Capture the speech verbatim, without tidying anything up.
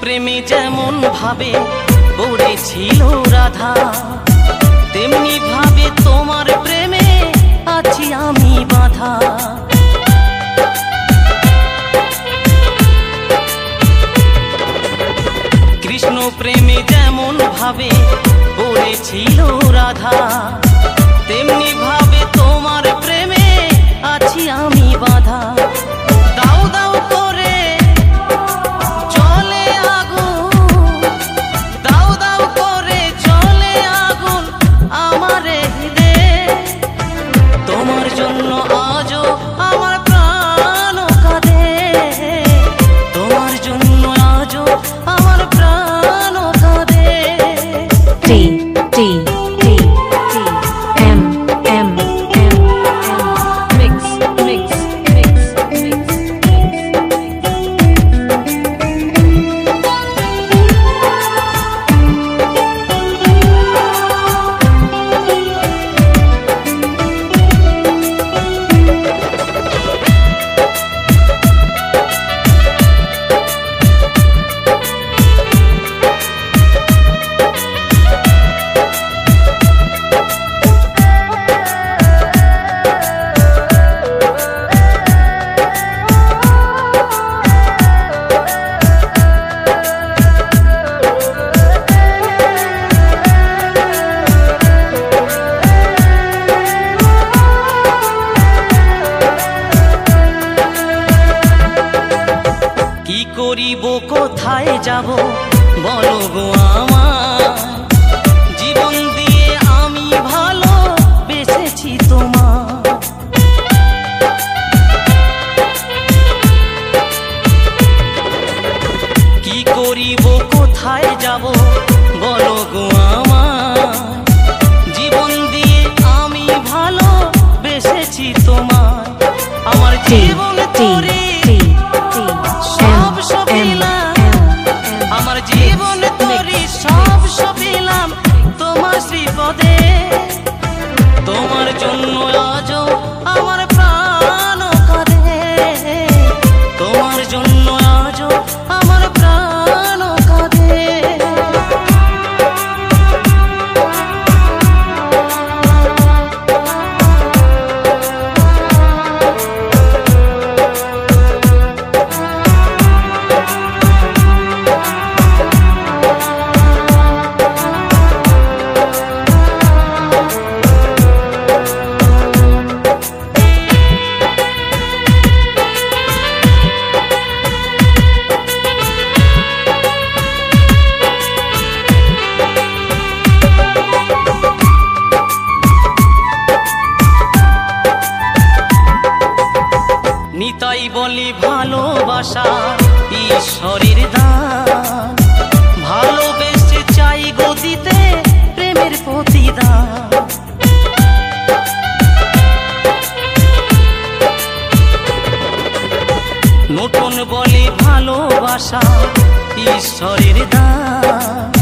प्रेमे जेमन भावे पड़ेछिलो राधा तेमनी भावे तोमार प्रेमे आछि आमी बाधा। कृष्ण प्रेमे जेमन भावे पड़ेछिलो राधा तेमनी भावे तोमार प्रेमे आछि आमी बाधा। কোথায় যাব বলো গো আমার জীবন দিয়ে আমি ভালো বেঁচেছি তোমার। কি করিব কোথায় যাব বলো গো আমার জীবন দিয়ে আমি ভালো বেঁচেছি তোমার। আমার জীবন তোরে নিতাই বলি ভালোবাসা ঈশ্বরের দান ভালোবেসে চাই গো দিতে প্রেমের প্রতিদান। নতুন বলি ভালোবাসা ঈশ্বরের দান।